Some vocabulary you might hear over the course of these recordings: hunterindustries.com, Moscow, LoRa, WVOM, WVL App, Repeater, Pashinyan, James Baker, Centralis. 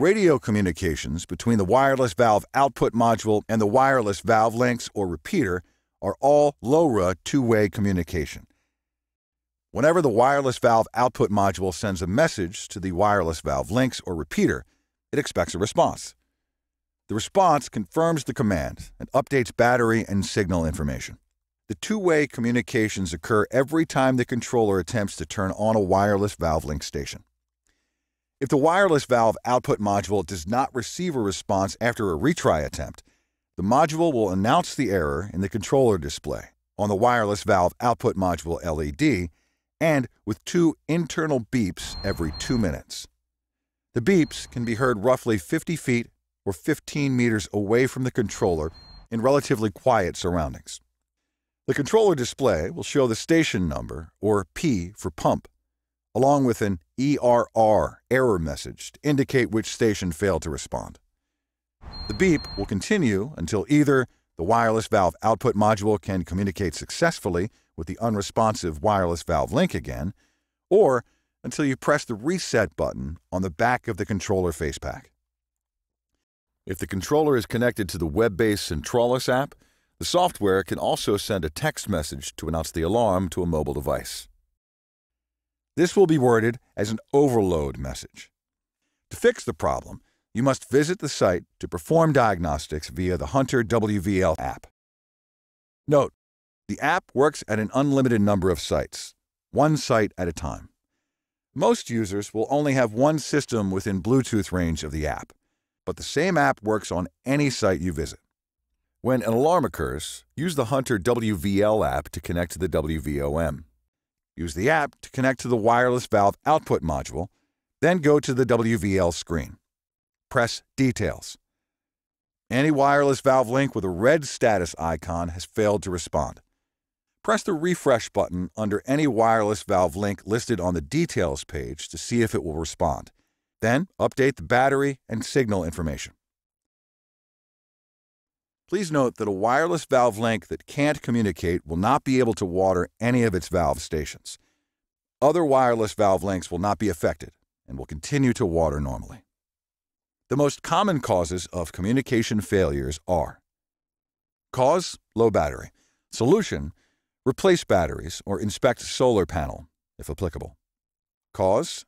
Radio communications between the wireless valve output module and the wireless valve links, or repeater, are all LoRa two-way communication. Whenever the wireless valve output module sends a message to the wireless valve links, or repeater, it expects a response. The response confirms the command and updates battery and signal information. The two-way communications occur every time the controller attempts to turn on a wireless valve link station. If the wireless valve output module does not receive a response after a retry attempt, the module will announce the error in the controller display on the wireless valve output module LED, and with two internal beeps every 2 minutes. The beeps can be heard roughly 50 feet or 15 meters away from the controller in relatively quiet surroundings. The controller display will show the station number, or P for pump, along with an ERR error message to indicate which station failed to respond. The beep will continue until either the wireless valve output module can communicate successfully with the unresponsive wireless valve link again, or until you press the reset button on the back of the controller facepack. If the controller is connected to the web-based Centralis app, the software can also send a text message to announce the alarm to a mobile device. This will be worded as an overload message. To fix the problem, you must visit the site to perform diagnostics via the Hunter WVL app. Note, the app works at an unlimited number of sites, one site at a time. Most users will only have one system within Bluetooth range of the app, but the same app works on any site you visit. When an alarm occurs, use the Hunter WVL app to connect to the WVOM. Use the app to connect to the wireless valve output module, then go to the WVL screen. Press Details. Any wireless valve link with a red status icon has failed to respond. Press the Refresh button under any wireless valve link listed on the Details page to see if it will respond. Then update the battery and signal information. Please note that a wireless valve link that can't communicate will not be able to water any of its valve stations. Other wireless valve links will not be affected and will continue to water normally. The most common causes of communication failures are: cause, low battery. Solution, replace batteries or inspect solar panel, if applicable. Cause,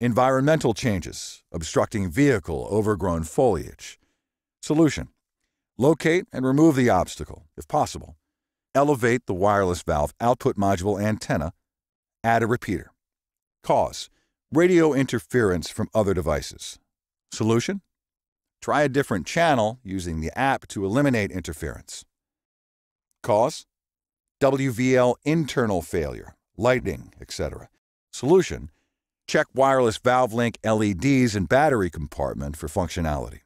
environmental changes, obstructing vehicle, overgrown foliage. Solution, locate and remove the obstacle, if possible. Elevate the wireless valve output module antenna. Add a repeater. Cause, radio interference from other devices. Solution? Try a different channel using the app to eliminate interference. Cause? WVL internal failure, lighting, etc. Solution? Check wireless valve link LEDs and battery compartment for functionality.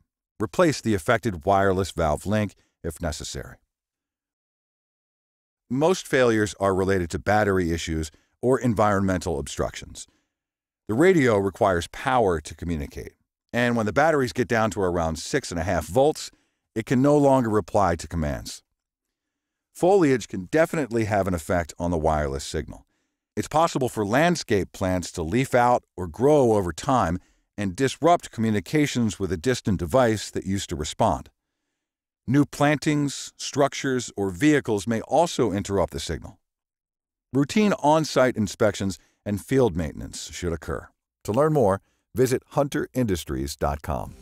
Replace the affected wireless valve link if necessary. Most failures are related to battery issues or environmental obstructions. The radio requires power to communicate, and when the batteries get down to around 6.5 volts, it can no longer reply to commands. Foliage can definitely have an effect on the wireless signal. It's possible for landscape plants to leaf out or grow over time and disrupt communications with a distant device that used to respond. New plantings, structures, or vehicles may also interrupt the signal. Routine on-site inspections and field maintenance should occur. To learn more, visit hunterindustries.com.